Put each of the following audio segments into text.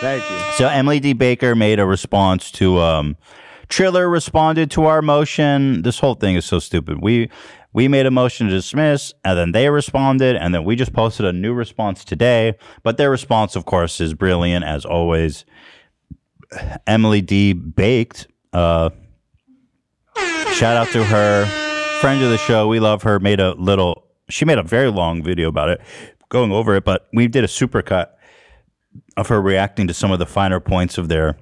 Thank you. So Emily D. Baker made a response to Triller responded to our motion. This whole thing is so stupid. We made a motion to dismiss, and then they responded, and then we just posted a new response today. But their response, of course, is brilliant, as always. Emily D. Baked. Shout out to her. Friend of the show. We love her. She made a very long video about it, going over it, but we did a supercut of her reacting to some of the finer points of their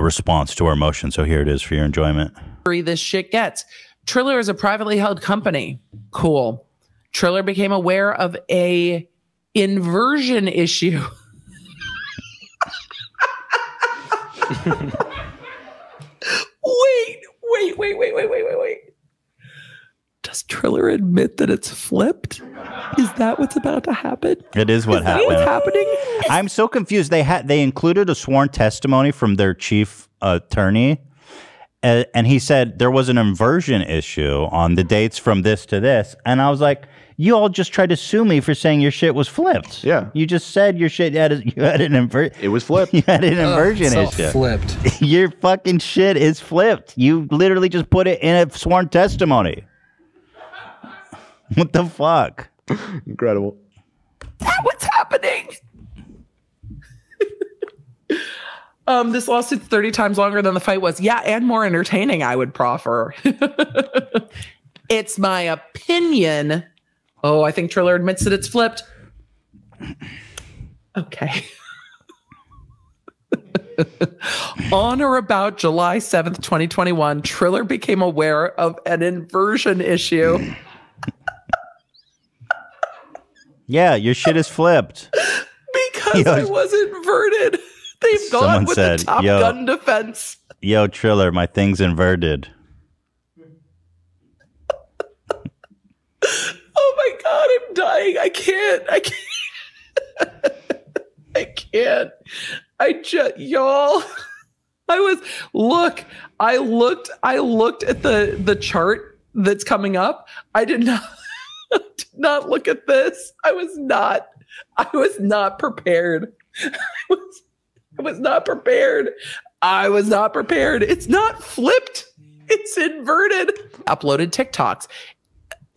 response to our motion. So here it is for your enjoyment. This shit gets. Triller is a privately held company. Cool. Triller became aware of a inversion issue. Wait. Does Triller admit that it's flipped? Is that what's about to happen? It is what happened. What's happening? I'm so confused. They included a sworn testimony from their chief attorney. And he said there was an inversion issue on the dates from this to this. And I was like, you all just tried to sue me for saying your shit was flipped. Yeah. You just said your shit you had an inversion. It was flipped. You had an inversion issue. Flipped. Your fucking shit is flipped. You literally just put it in a sworn testimony. What the fuck? Incredible. What's happening? This lawsuit's 30 times longer than the fight was. Yeah, and more entertaining, I would proffer. It's my opinion. Oh, I think Triller admits that it's flipped. Okay. On or about July 7th, 2021, Triller became aware of an inversion issue. Yeah, your shit is flipped. Because I was inverted. They've gone with the Top Gun defense. Yo, Triller, my thing's inverted. Oh my God, I'm dying. I can't. I can't. Y'all. I looked at the chart that's coming up. I did not look at this. I was not prepared. I was not prepared. It's not flipped. It's inverted. Uploaded TikToks.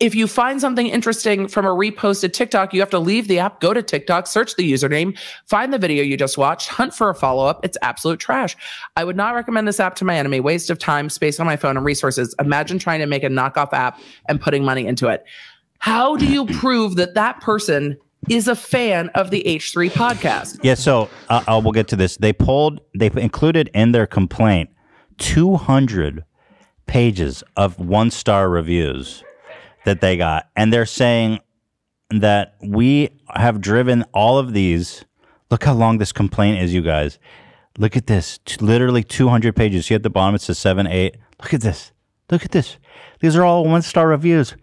If you find something interesting from a reposted TikTok, you have to leave the app, go to TikTok, search the username, find the video you just watched, hunt for a follow-up. It's absolute trash. I would not recommend this app to my enemy. Waste of time, space on my phone, and resources. Imagine trying to make a knockoff app and putting money into it. How do you prove that that person is a fan of the H3 podcast? Yeah, so we'll get to this. They've included in their complaint 200 pages of one-star reviews that they got. And they're saying that we have driven all of these. Look how long this complaint is, you guys. Look at this. Literally 200 pages. See at the bottom, it says 7, 8. Look at this. Look at this. These are all one-star reviews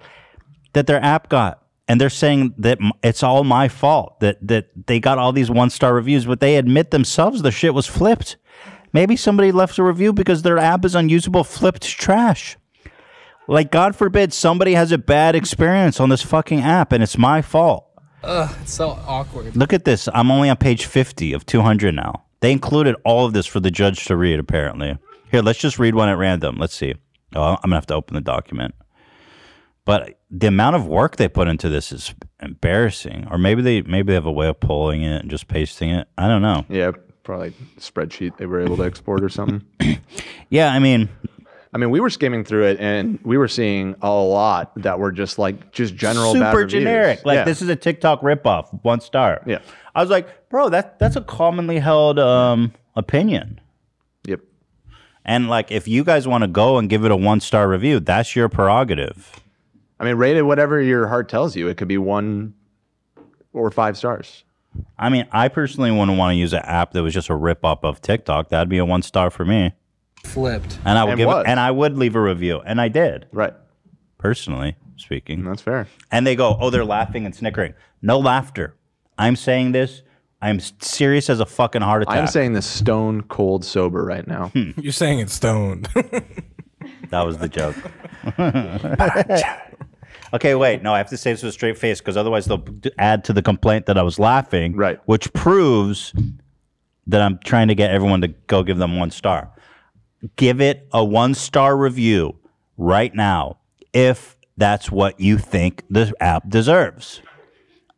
that their app got. And they're saying that it's all my fault that they got all these one-star reviews, but they admit themselves the shit was flipped. Maybe somebody left a review because their app is unusable, flipped trash. Like, God forbid somebody has a bad experience on this fucking app, and it's my fault. Ugh, it's so awkward. Look at this. I'm only on page 50 of 200 now. They included all of this for the judge to read, apparently. Here, let's just read one at random. Let's see. Oh, I'm going to have to open the document. But the amount of work they put into this is embarrassing. Or maybe they have a way of pulling it and just pasting it. I don't know. Yeah, probably a spreadsheet they were able to export or something. Yeah, I mean, we were skimming through it, and we were seeing a lot that were just like general bad reviews. Super generic. Like, this is a TikTok ripoff, one star. Yeah, I was like, bro, that's a commonly held opinion. Yep. And like, if you guys want to go and give it a one-star review, that's your prerogative. I mean, rate it whatever your heart tells you. It could be 1 or 5 stars. I mean, I personally wouldn't want to use an app that was just a rip-up of TikTok. That'd be a 1 star for me. Flipped. And I would give it, and I would leave a review, and I did. Right. Personally speaking. That's fair. And they go, oh, they're laughing and snickering. No laughter. I'm saying this. I'm serious as a fucking heart attack. I'm saying this stone cold sober right now. You're saying it's stoned. That was the joke. Okay, wait. No, I have to say this with a straight face because otherwise they'll add to the complaint that I was laughing, right? Which proves that I'm trying to get everyone to go give them 1 star. Give it a 1-star review right now if that's what you think this app deserves.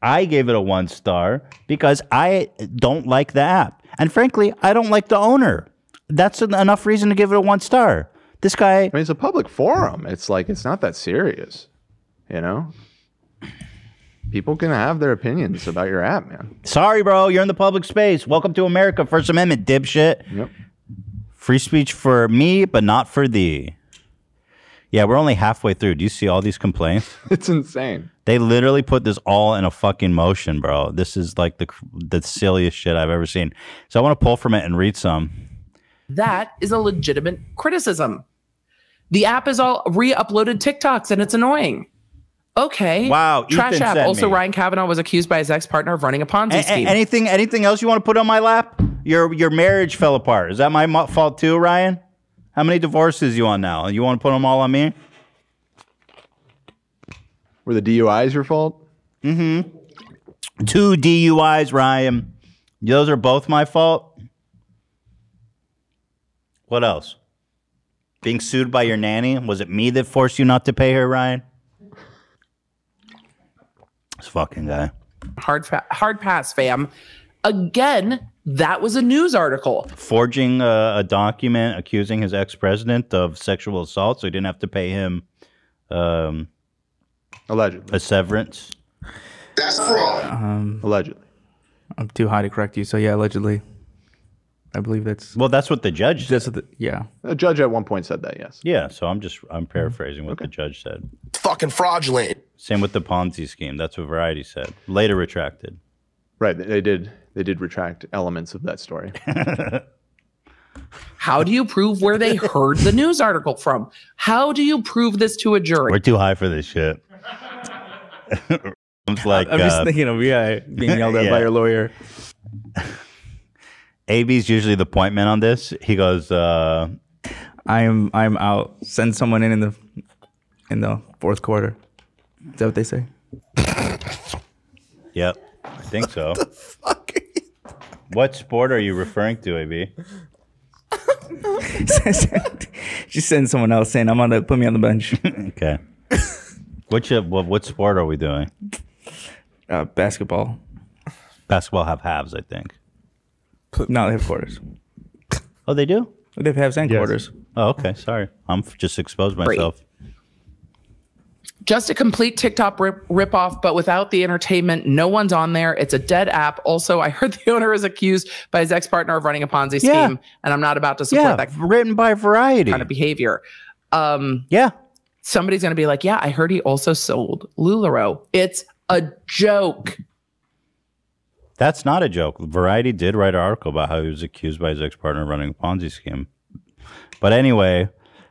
I gave it a 1 star because I don't like the app. And frankly, I don't like the owner. That's enough reason to give it a 1 star. This guy... I mean, it's a public forum. It's like, it's not that serious, you know? People can have their opinions about your app, man. Sorry, bro. You're in the public space. Welcome to America. First Amendment, dipshit. Yep. Free speech for me, but not for thee. Yeah, we're only halfway through. Do you see all these complaints? It's insane. They literally put this all in a fucking motion, bro. This is like the silliest shit I've ever seen. So I want to pull from it and read some. That is a legitimate criticism. The app is all re-uploaded TikToks and it's annoying. Okay. Wow. Trash app. Also, Ryan Kavanaugh was accused by his ex-partner of running a Ponzi scheme. Anything else you want to put on my lap? Your marriage fell apart. Is that my fault too, Ryan? How many divorces you on now? You want to put them all on me? Were the DUIs your fault? Mm-hmm. 2 DUIs, Ryan. Those are both my fault. What else? Being sued by your nanny? Was it me that forced you not to pay her, Ryan? This fucking guy. Hard pass, fam. Again, that was a news article. Forging a document accusing his ex-president of sexual assault, so he didn't have to pay him allegedly a severance. That's fraud. Allegedly. I'm too high to correct you, so yeah, allegedly. I believe that's... Well, that's what the judge said. Yeah. The judge at one point said that, yes. Yeah, so I'm paraphrasing what the judge said. It's fucking fraudulent. Same with the Ponzi scheme. That's what Variety said. Later retracted. Right, they did retract elements of that story. How do you prove where they heard the news article from? How do you prove this to a jury? We're too high for this shit. Like, I'm just thinking of being yelled at by your lawyer. AB's usually the point man on this. He goes, "I'm out. Send someone in the 4th quarter." Is that what they say? Yep, I think so. What the fuck? What sport are you referring to, AB? Just send someone else in. I'm gonna put me on the bench. Okay. What sport are we doing? Basketball. Basketball have halves, I think. No, they have quarters. Oh, they do? They have halves and quarters. Oh, okay. Sorry. I'm just exposed myself. Great. Just a complete TikTok ripoff, but without the entertainment. No one's on there. It's a dead app. Also, I heard the owner is accused by his ex-partner of running a Ponzi scheme, and I'm not about to support that. Written by Variety. Kind of behavior. Yeah. Somebody's going to be like, yeah, I heard he also sold LuLaRoe. It's a joke. That's not a joke. Variety did write an article about how he was accused by his ex-partner of running a Ponzi scheme. But anyway,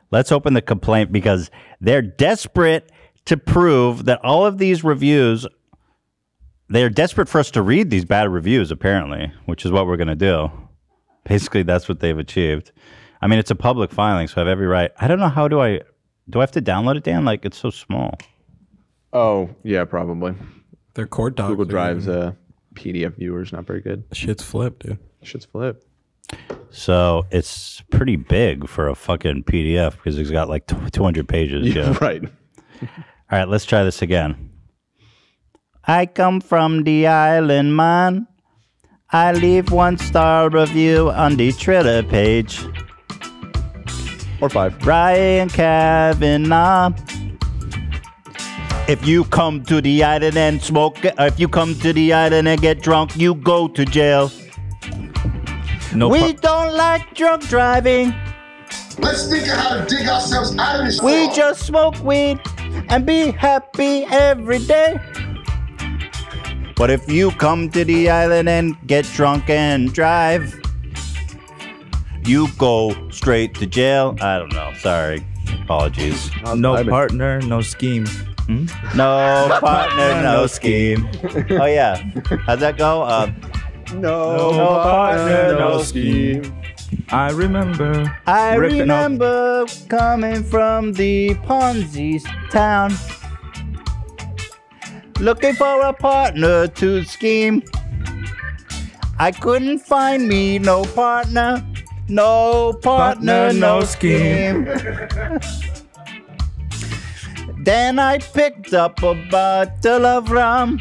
let's open the complaint because they're desperate to prove that all of these reviews, they're desperate for us to read these bad reviews, apparently, which is what we're going to do. Basically, that's what they've achieved. I mean, it's a public filing, so I have every right. I don't know. How do I have to download it, Dan? Like, it's so small. Oh, yeah, probably. They're court docs. Google Drive's PDF viewer's not very good. Shit's flipped, dude. Shit's flipped. So it's pretty big for a fucking PDF because it's got like 200 pages. Yeah, right. All right, let's try this again. I come from the island, man. I leave 1-star review on the Triller page. Or 5. Ryan Kavanaugh. If you come to the island and smoke, if you come to the island and get drunk, you go to jail. No, we don't like drunk driving. Let's think of how to dig ourselves out of this. We just smoke weed and be happy every day. But if you come to the island and get drunk and drive, you go straight to jail. I don't know. Sorry. Apologies. No partner, no scheme. Hmm? No partner, no scheme. Oh, yeah. How'd that go? No partner, no scheme. I remember coming from the Ponzi's town, looking for a partner to scheme. I couldn't find me no partner, no scheme. Then I picked up a bottle of rum,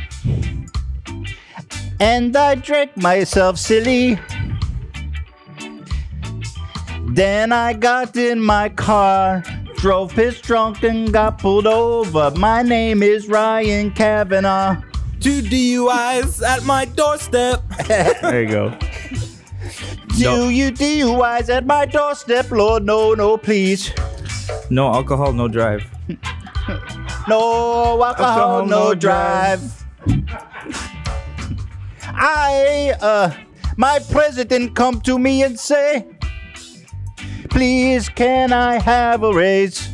and I drank myself silly. Then I got in my car, drove pissed drunk and got pulled over. My name is Ryan Kavanaugh. 2 DUIs at my doorstep. There you go. You DUIs at my doorstep, Lord, no, please. No alcohol, no drive. No alcohol, no drive. My president come to me and say, please, can I have a raise?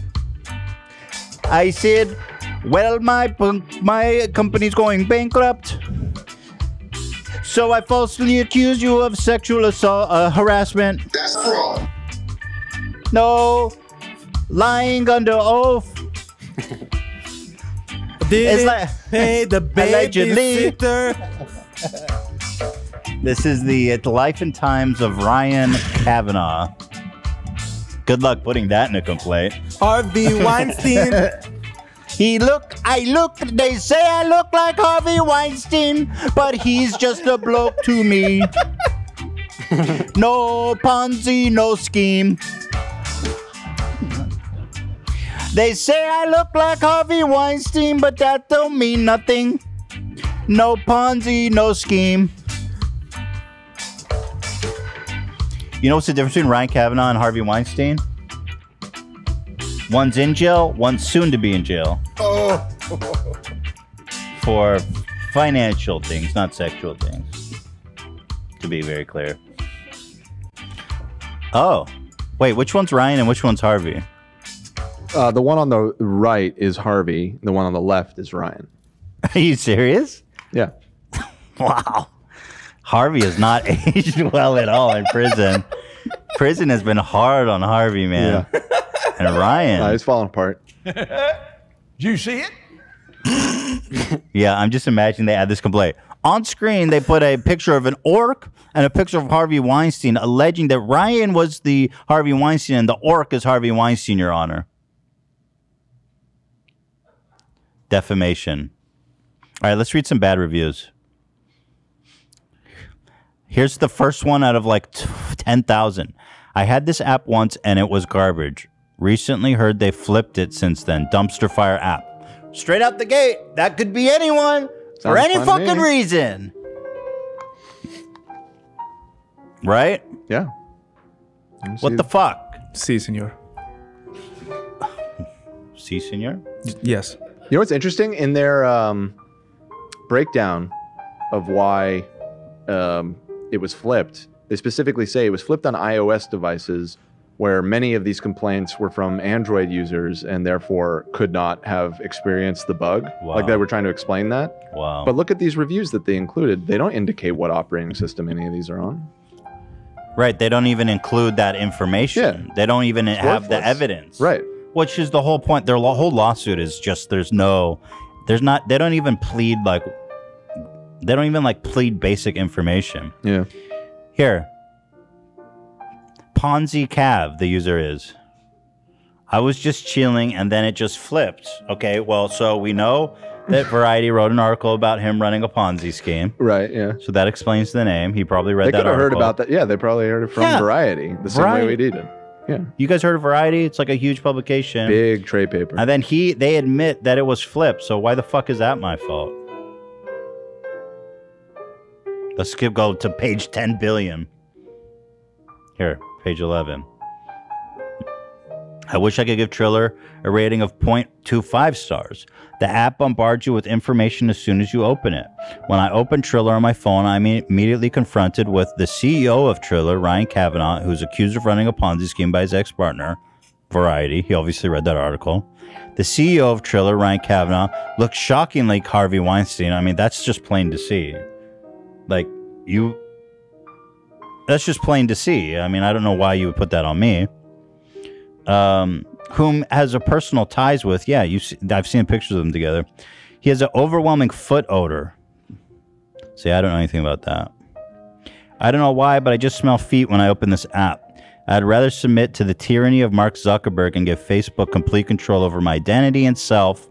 I said, well, my company's going bankrupt. So I falsely accuse you of sexual assault, harassment. That's fraud. No, lying under oath. Did like, pay the babysitter? This is the life and times of Ryan Kavanaugh. Good luck putting that in a complaint. Harvey Weinstein. They say I look like Harvey Weinstein, but he's just a bloke to me. No Ponzi, no scheme. They say I look like Harvey Weinstein, but that don't mean nothing. No Ponzi, no scheme. You know what's the difference between Ryan Kavanaugh and Harvey Weinstein? One's in jail, one's soon to be in jail. Oh. For financial things, not sexual things. To be very clear. Oh. Wait, which one's Ryan and which one's Harvey? The one on the right is Harvey. The one on the left is Ryan. Are you serious? Yeah. Wow. Harvey has not aged well at all in prison. Prison has been hard on Harvey, man. Yeah. And Ryan. He's falling apart. Did you see it? Yeah, I'm just imagining they had this complaint. On screen, they put a picture of an orc and a picture of Harvey Weinstein, alleging that Ryan was the Harvey Weinstein and the orc is Harvey Weinstein, Your Honor. Defamation. All right, let's read some bad reviews. Here's the first one out of like 10,000. I had this app once and it was garbage. Recently heard they flipped it since then. Dumpster fire app. Straight out the gate. That could be anyone for any fucking reason. Right? Yeah. What the fuck? Si, senor. Si, senor? Yes. You know what's interesting? In their breakdown of why it was flipped, they specifically say it was flipped on iOS devices where many of these complaints were from Android users and therefore could not have experienced the bug. Wow. Like they were trying to explain that. Wow. But look at these reviews that they included. They don't indicate what operating system any of these are on. Right. They don't even include that information. Yeah. They don't even have the evidence. Right. Which is the whole point. Their whole lawsuit is just they don't even plead plead basic information. Yeah. Here. Ponzi Cav, the user is. I was just chilling and then it just flipped. Okay, well, so we know that Variety wrote an article about him running a Ponzi scheme. Right, yeah. So that explains the name. He probably read that article. They could have heard about that. Yeah, they probably heard it from Variety. The same way we did it. Yeah. You guys heard of Variety? It's like a huge publication. Big trade paper. And then they admit that it was flipped, so why the fuck is that my fault? Let's go to page 10 billion. Here, page 11. I wish I could give Triller a rating of 0.25 stars. The app bombards you with information as soon as you open it. When I opened Triller on my phone, I'm immediately confronted with the CEO of Triller, Ryan Kavanaugh, who's accused of running a Ponzi scheme by his ex-partner, Variety. He obviously read that article. The CEO of Triller, Ryan Kavanaugh, looked shockingly like Harvey Weinstein. I mean, that's just plain to see. Like, that's just plain to see. I mean, I don't know why you would put that on me. Whom has a personal ties with. Yeah, I've seen pictures of them together. He has an overwhelming foot odor. See, I don't know anything about that. I don't know why, but I just smell feet when I open this app. I'd rather submit to the tyranny of Mark Zuckerberg and give Facebook complete control over my identity and sense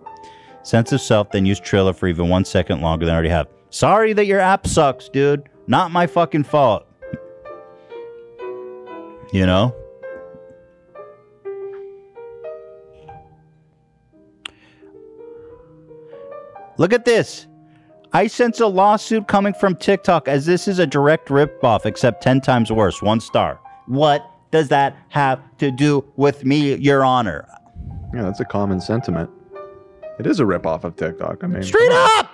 of self than use Triller for even 1 second longer than I already have. Sorry that your app sucks, dude. Not my fucking fault. You know? Look at this. I sense a lawsuit coming from TikTok as this is a direct ripoff, except 10 times worse. 1 star. What does that have to do with me, Your Honor? Yeah, that's a common sentiment. It is a ripoff of TikTok. I mean, straight up!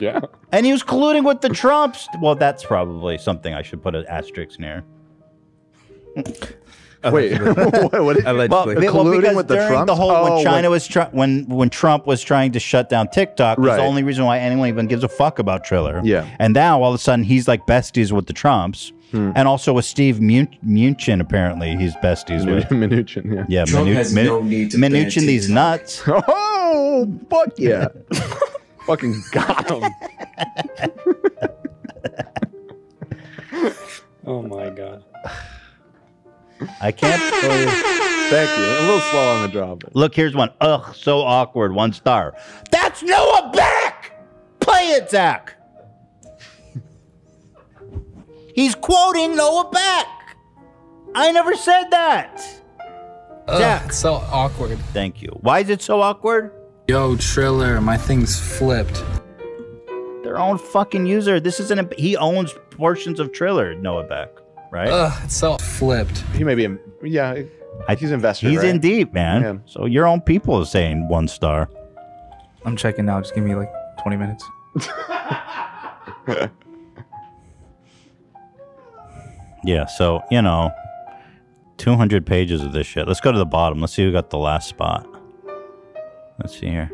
Yeah. And he was colluding with the Trumps. Well, that's probably something I should put an asterisk near. Wait, what did you mean? Well, because with the Trumps? The whole, when Trump was trying to shut down TikTok, was the only reason why anyone even gives a fuck about Triller. Yeah. And now, all of a sudden, he's like besties with the Trumps. Hmm. And also with Steve Mnuchin, apparently, he's besties with. Mnuchin, yeah. Yeah, Trump has no need to Mnuchin these nuts. Oh, fuck yeah. Fucking got him. Oh, my God. I can't. Oh, thank you. A little slow on the draw. But. Look, here's one. Ugh, so awkward. 1 star. That's Noah Beck! Play it, Zach. He's quoting Noah Beck. I never said that. Ugh, Zach. It's so awkward. Thank you. Why is it so awkward? Yo, Triller, my thing's flipped. Their own fucking user. This isn't. He owns portions of Triller, Noah Beck. Right? Ugh, it's so flipped. He may be, yeah, he's invested, he's in deep, man. Yeah. So your own people are saying 1 star. I'm checking now. Just give me like 20 minutes. Yeah, so, you know, 200 pages of this shit. Let's go to the bottom. Let's see who got the last spot. Let's see here.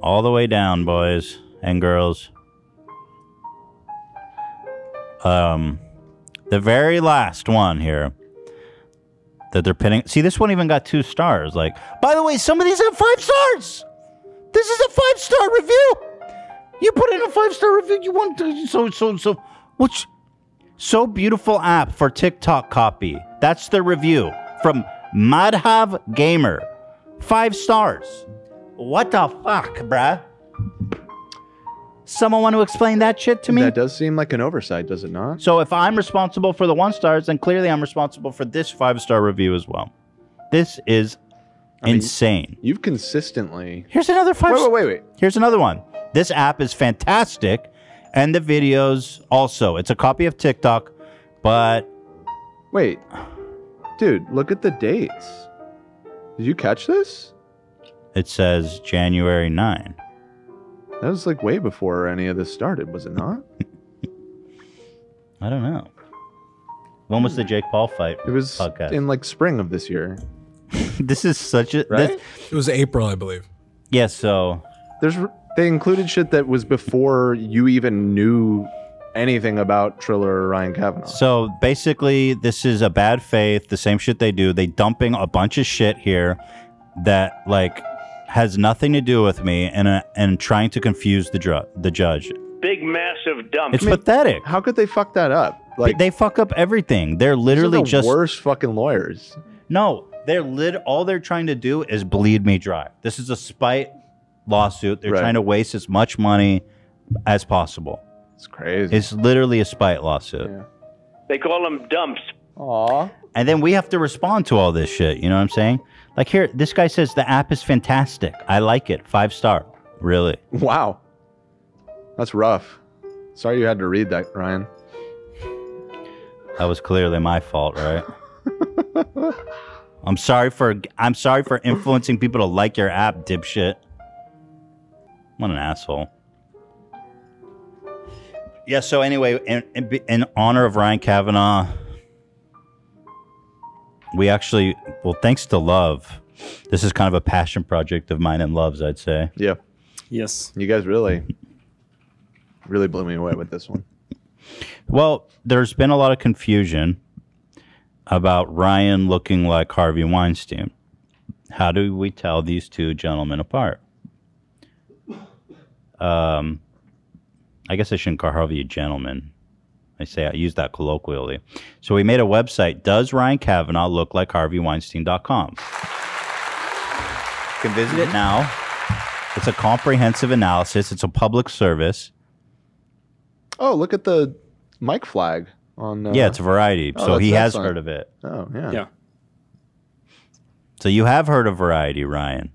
All the way down, boys and girls. The very last one here that they're pinning. See, this one even got 2 stars. Like, by the way, some of these have 5 stars. This is a 5-star review. You put in a 5-star review. You want to, so, which, so beautiful app for TikTok copy. That's the review from Madhav Gamer. 5 stars. What the fuck, bruh? Someone want to explain that shit to me? That does seem like an oversight, does it not? So if I'm responsible for the 1 stars, then clearly I'm responsible for this 5-star review as well. This is insane. You've consistently... Here's another 5-star... Wait. Here's another one. This app is fantastic, and the videos also. It's a copy of TikTok, but... Wait. Dude, look at the dates. Did you catch this? It says January 9. That was like way before any of this started, was it not? I don't know. When was the Jake Paul fight? It was podcast? In like spring of this year. This is such a... Right? It was April, I believe. Yeah, so... They included shit that was before you even knew anything about Triller or Ryan Kavanaugh. So basically, this is a bad faith, the same shit they do. They dumping a bunch of shit here that like... has nothing to do with me, and trying to confuse the judge. Big, massive dump. It's pathetic. How could they fuck that up? Like they fuck up everything. They're literally just worse fucking lawyers. No, they're all they're trying to do is bleed me dry. This is a spite lawsuit. They're trying to waste as much money as possible. It's crazy. It's literally a spite lawsuit. Yeah. They call them dumps. Aww. And then we have to respond to all this shit. You know what I'm saying? Like here, this guy says the app is fantastic. I like it. 5-star. Really? Wow. That's rough. Sorry you had to read that, Ryan. That was clearly my fault, right? I'm sorry for influencing people to like your app, dipshit. What an asshole. Yeah, so anyway, in honor of Ryan Kavanaugh, we actually, well, thanks to Love, this is kind of a passion project of mine and Love's, I'd say. Yeah. Yes. You guys really blew me away with this one. Well, there's been a lot of confusion about Ryan looking like Harvey Weinstein. How do we tell these two gentlemen apart? I guess I shouldn't call Harvey a gentleman. I use that colloquially. So we made a website, Does Ryan Kavanaugh Look Like HarveyWeinstein.com? You can visit it now. It's a comprehensive analysis. It's a public service. Oh, look at the mic flag on. Yeah, it's Variety. Oh, so he has heard of it. Oh, yeah. Yeah. So you have heard of Variety, Ryan.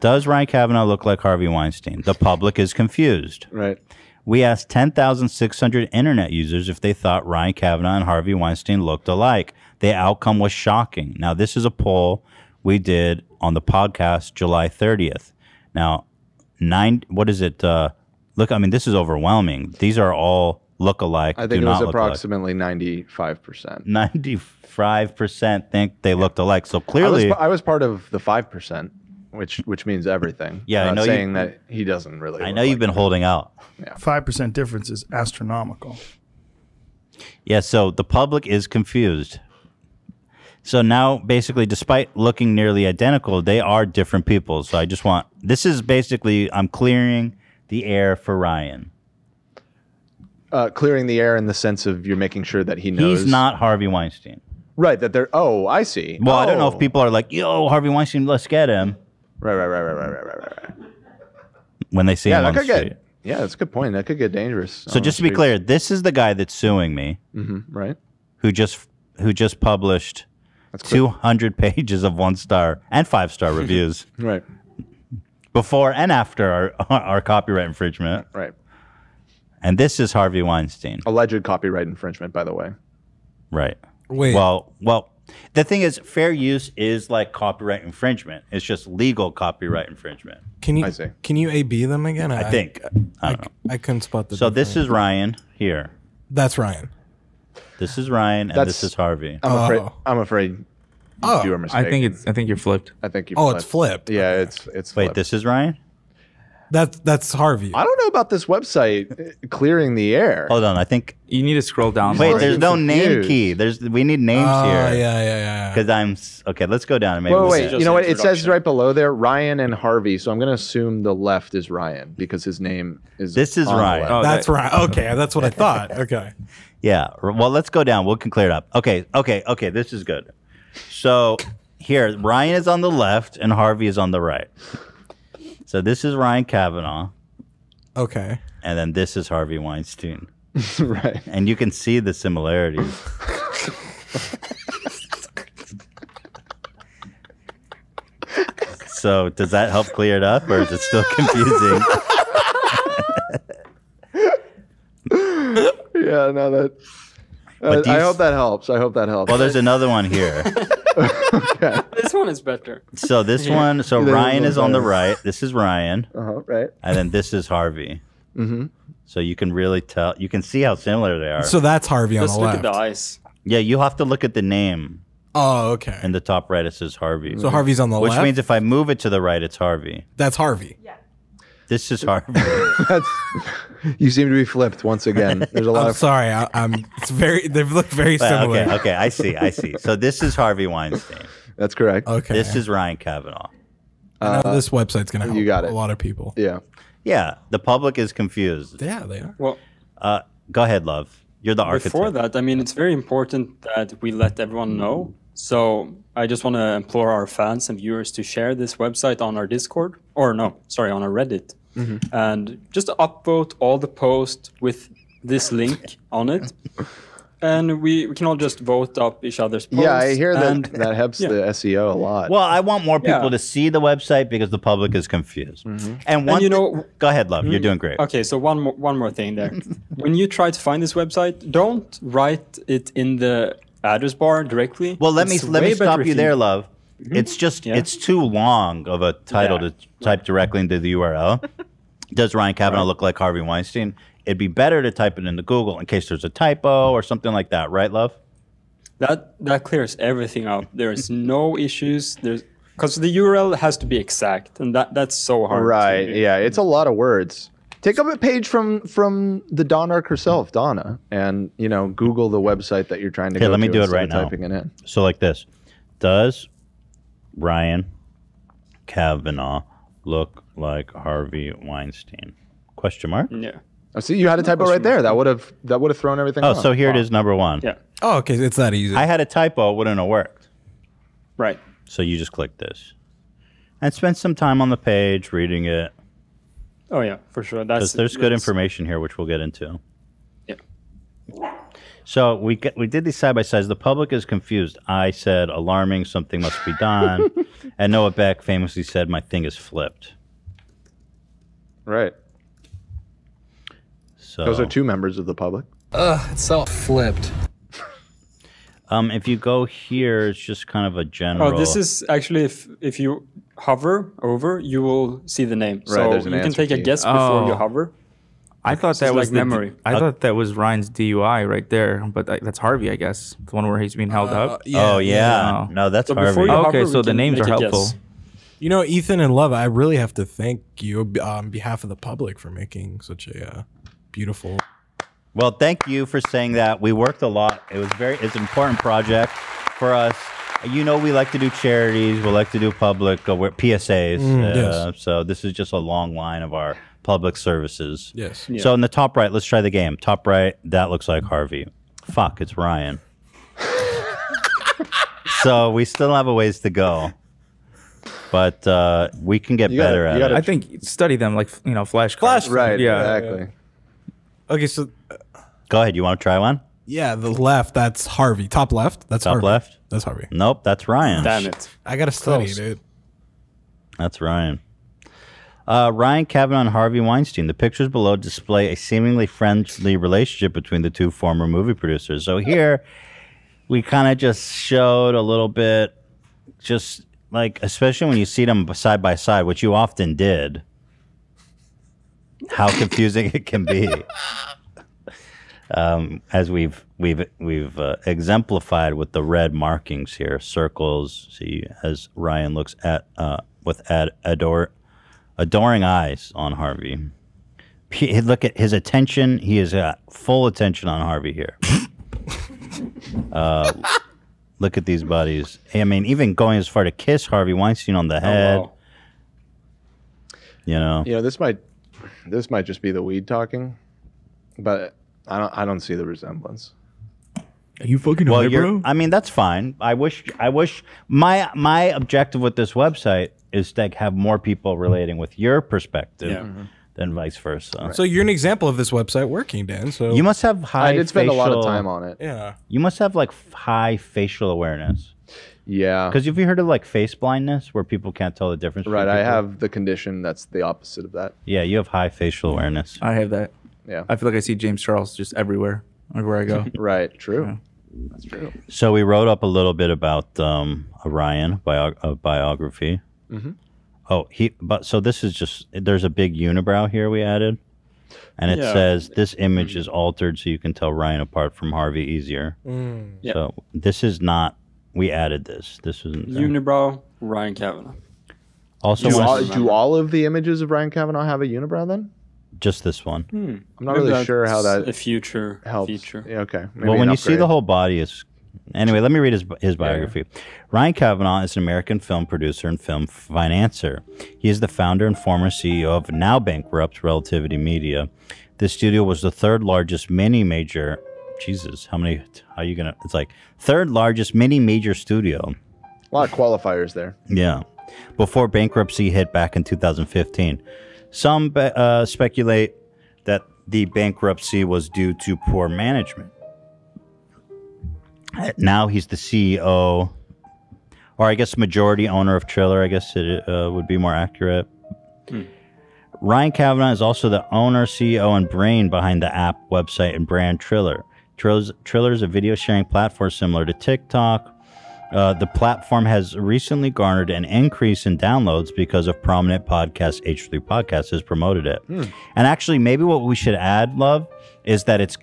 Does Ryan Kavanaugh look like Harvey Weinstein? The public is confused. Right. We asked 10,600 internet users if they thought Ryan Kavanaugh and Harvey Weinstein looked alike. The outcome was shocking. Now, this is a poll we did on the podcast July 30th. Now, what is it? Look, I mean, this is overwhelming. These are all look-alike. I think it was approximately 95%. 95% think they looked alike. So clearly, I was part of the 5%, which means everything. Yeah, I know saying that he doesn't really. I know you've been holding out. 5% difference is astronomical. Yeah. So the public is confused. So now, basically, despite looking nearly identical, they are different people. So I just want, this is basically, I'm clearing the air for Ryan. Clearing the air in the sense of you're making sure that he knows. He's not Harvey Weinstein. Right, that they're, oh, I see. Well, I don't know if people are like, yo, Harvey Weinstein, let's get him. Right. When they see him on the street. Yeah, that's a good point. That could get dangerous. So just to be clear, this is the guy that's suing me. Mm-hmm, right. Who just published 200 pages of 1-star and 5-star reviews. Right. Before and after our copyright infringement. Right. And this is Harvey Weinstein. Alleged copyright infringement, by the way. Right. Wait. Well, the thing is, fair use is like copyright infringement. It's just legal copyright infringement. Can you A-B them again? I think. I couldn't spot the difference. This is Ryan here. That's Ryan. This is Ryan, and this is Harvey. I'm afraid. You were mistaken. I think you're flipped. Oh, it's flipped. Yeah, it's flipped. Wait, this is Ryan? That's Harvey. I don't know about this website clearing the air. Hold on, I think you need to scroll down. Wait, there's no name key. We need names here. Yeah. Because okay. Let's go down and maybe. Wait. You know what? It says right below there, Ryan and Harvey. So I'm gonna assume the left is Ryan because his name is. This is Ryan. Oh, that's Ryan. Okay, that's what I thought. Okay. Yeah. Well, let's go down. We can clear it up. Okay. This is good. So here, Ryan is on the left and Harvey is on the right. So this is Ryan Kavanaugh. Okay. And then this is Harvey Weinstein. Right. And you can see the similarities. So does that help clear it up, or is it still confusing? Yeah, no, I hope that helps. Well, there's another one here. Okay. This one is better. So this one, Ryan is on the right. This is Ryan. Right. And then this is Harvey. Mm-hmm. So you can really tell. You can see how similar they are. So that's Harvey on the left. Just look at the eyes. Yeah, you have to look at the name. Oh, okay. And the top right, it says Harvey. So Harvey's on the left? Which means if I move it to the right, it's Harvey. That's Harvey. Yeah. This is Harvey. You seem to be flipped once again. There's a lot. They look very similar. Okay, I see. So this is Harvey Weinstein. That's correct. Okay. This is Ryan Kavanaugh. This website's gonna help a lot of people. Yeah. Yeah. The public is confused. Yeah, they are. Well, go ahead, love. You're the architect. Before that, I mean, it's very important that we let everyone know. So I just want to implore our fans and viewers to share this website on our Discord, on our Reddit. Mm-hmm. And just upvote all the posts with this link on it. And we can all just vote up each other's posts. Yeah, I hear that helps the SEO a lot. Well, I want more people to see the website because the public is confused. Mm-hmm. And you know, go ahead, love. Mm-hmm. You're doing great. Okay, so one more thing there. When you try to find this website, don't write it in the address bar directly. Well, let me stop you there, love. It's just it's too long of a title to type directly into the URL. Does Ryan Kavanaugh look like Harvey Weinstein? It'd be better to type it into Google in case there's a typo or something like that, right, love? That clears everything up. There is no issues. Because the URL has to be exact, and that's so hard. Right? Yeah, it's a lot of words. Take up a page from the Donark herself, Donna, and Google the website that you're trying to. Okay, let me do it right now. Typing it in. So like this, does Ryan Kavanaugh look like Harvey Weinstein? Question mark. Yeah. Oh, see, you had a typo right there. That would have thrown everything off. So here it is, number one. Yeah. Oh, okay. It's not easy. I had a typo. It wouldn't have worked. Right. So you just click this. And spend some time on the page reading it. Oh, yeah, for sure. Because there's good information here, which we'll get into. Yeah. So we did these side by sides. The public is confused. I said, alarming, something must be done. And Noah Beck famously said, my thing is flipped. Right. So those are two members of the public. It's so flipped. If you go here, it's just kind of a general. Oh, this is actually if you hover over, you will see the name. Right, so you can take a guess before you hover. I thought that was like memory. I thought that was Ryan's DUI right there, but that's Harvey, I guess. The one where he's being held up. Yeah. Oh, yeah. No, that's so Harvey. Okay, so the names are helpful. Guess. You know, Ethan and Love, I really have to thank you on behalf of the public for making such a beautiful. Well, thank you for saying that. We worked a lot. It was it's an important project for us. You know, we like to do charities. We like to do public PSAs. Yes. So this is just a long line of our public services. Yes. Yeah. So in the top right, let's try the game. Top right, that looks like Harvey. Fuck, it's Ryan. So we still have a ways to go. But we can get better at it. I think study them like, you know, flashcards. Right, yeah, exactly. Yeah. Okay, so... Go ahead. You want to try one? Yeah, the left, that's Harvey. Top left, that's Harvey. Top left? That's Harvey. Nope, that's Ryan. Damn it. I got to study, dude. That's Ryan. Ryan Kavanaugh and Harvey Weinstein. The pictures below display a seemingly friendly relationship between the two former movie producers. So here, we kind of just showed a little bit, just like, especially when you see them side by side, which you often did, how confusing it can be. As we've exemplified with the red markings here, circles. See, as Ryan looks at adoring eyes on Harvey. Look at his attention. He has got full attention on Harvey here. Look at these buddies. I mean, even going as far to kiss Harvey Weinstein on the head. Oh, wow. You know. You know, this might just be the weed talking, but I don't see the resemblance. Are you fucking high, bro? I mean, that's fine. I wish my objective with this website is to have more people relating with your perspective than vice versa. Right. So you're an example of this website working, Dan. So you must have high. I did spend a lot of time on it. Yeah. You must have like high facial awareness. Yeah. Because have you heard of like face blindness, where people can't tell the difference? Right. I have the condition that's the opposite of that. Yeah, you have high facial awareness. I have that. Yeah. I feel like I see James Charles just everywhere I go. Right. True. Yeah. That's true. So we wrote up a little bit about Ryan biography. Mm-hmm. Oh, so this is just, there's a big unibrow here we added, and it says this image is altered so you can tell Ryan apart from Harvey easier. So this is not, we added this. This isn't unibrow Ryan Kavanaugh. Also, do all of the images of Ryan Kavanaugh have a unibrow then? Just this one. I'm not really sure how that helps. Yeah, okay. Maybe well, when you see the whole body is. Anyway, let me read his biography. Yeah. Ryan Kavanaugh is an American film producer and film financier. He is the founder and former CEO of now bankrupt Relativity Media. This studio was the third largest mini-major. Jesus, how are you gonna? It's like third largest mini-major studio. A lot of qualifiers there. Yeah. Before bankruptcy hit back in 2015. Some speculate that the bankruptcy was due to poor management. Now he's the CEO, or I guess majority owner of Triller. I guess it would be more accurate. Ryan Kavanaugh is also the owner, CEO, and brain behind the app, website, and brand Triller. Triller is a video sharing platform similar to TikTok. The platform has recently garnered an increase in downloads because of prominent podcast. H3 Podcast has promoted it. And actually, maybe what we should add, Love, is that it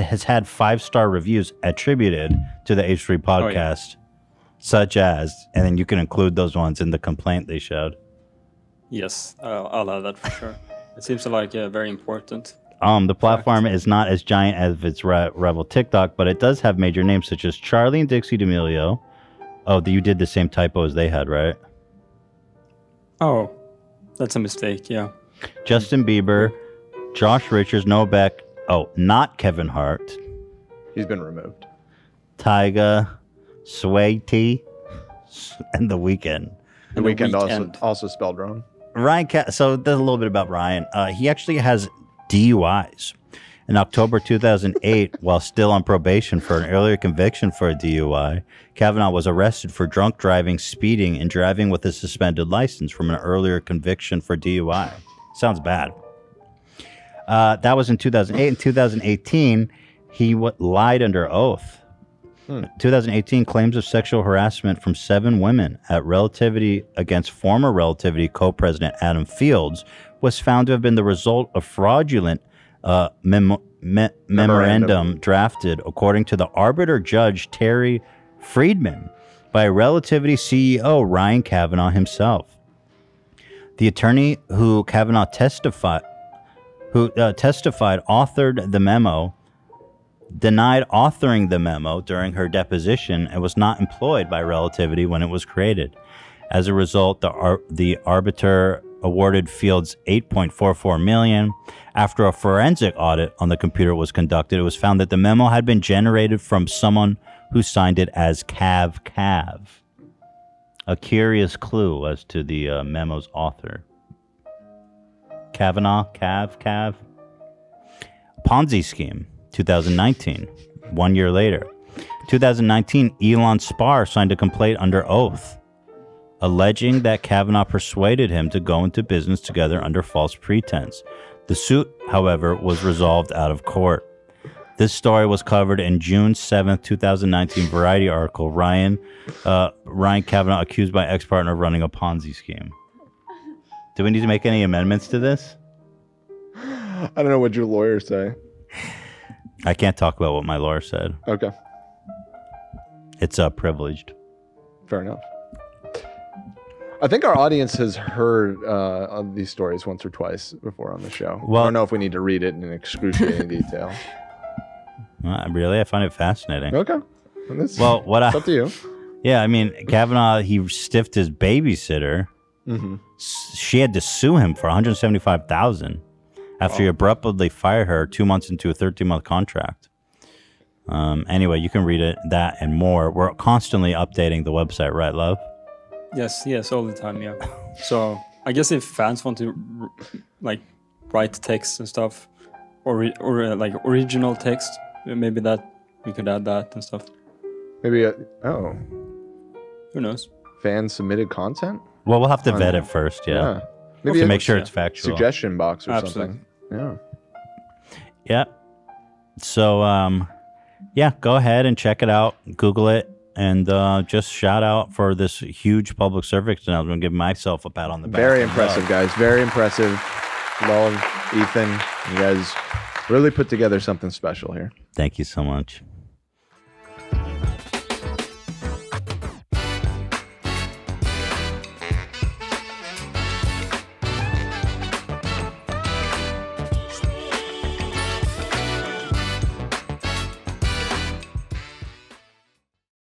has had 5-star reviews attributed to the H3 Podcast, such as, and then you can include those ones in the complaint they showed. Yes, I'll add that for sure. It seems like very important. The platform is not as giant as its rival TikTok, but it does have major names such as Charlie and Dixie D'Amelio. Oh, you did the same typo as they had, right? Oh, that's a mistake, yeah. Justin Bieber, Josh Richards, Noah Beck. Oh, not Kevin Hart. He's been removed. Tyga, Sway T, and The Weeknd. The Weeknd also spelled wrong. Ryan. So there's a little bit about Ryan. He actually has DUIs. In October 2008, while still on probation for an earlier conviction for a DUI, Kavanaugh was arrested for drunk driving, speeding, and driving with a suspended license from an earlier conviction for DUI. Sounds bad. That was in 2008. In 2018, he lied under oath. 2018, claims of sexual harassment from 7 women at Relativity against former Relativity co-president Adam Fields was found to have been the result of fraudulent memorandum drafted, according to the arbiter judge Terry Friedman, by Relativity CEO Ryan Kavanaugh himself. The attorney who Kavanaugh testified authored the memo, denied authoring the memo during her deposition, and was not employed by Relativity when it was created. As a result, the arbiter awarded Fields $8.44 million. After a forensic audit on the computer was conducted, it was found that the memo had been generated from someone who signed it as Cav. A curious clue as to the memo's author. Kavanaugh, Cav. Ponzi scheme. 2019, 1 year later. 2019, Elon Sparr signed a complaint under oath, alleging that Kavanaugh persuaded him to go into business together under false pretense. The suit, however, was resolved out of court. This story was covered in June 7th, 2019, Variety article, Ryan Kavanaugh accused by ex-partner of running a Ponzi scheme. Do we need to make any amendments to this? I don't know what your lawyers say. I can't talk about what my lawyer said. Okay. It's privileged. Fair enough. I think our audience has heard of these stories once or twice before on the show. Well, I don't know if we need to read it in excruciating detail. Really? I find it fascinating. Okay. Well, it's up to you. Yeah, I mean, Kavanaugh, he stiffed his babysitter. Mm-hmm. She had to sue him for $175,000. After he abruptly fired her 2 months into a 13-month contract. Anyway, you can read it, that and more. We're constantly updating the website, right, Love? Yes, all the time, yeah. So I guess if fans want to like write texts and stuff, or like original text, maybe that we could add that and stuff. Maybe who knows? Fan submitted content? Well, we'll have to vet it first, yeah. Maybe to make sure it's factual. Suggestion box or something. Yeah. So, yeah, go ahead and check it out. Google it. And just shout out for this huge public service announcement. Give myself a pat on the back. Very impressive, guys. Very impressive. Love, Ethan. You guys really put together something special here. Thank you so much.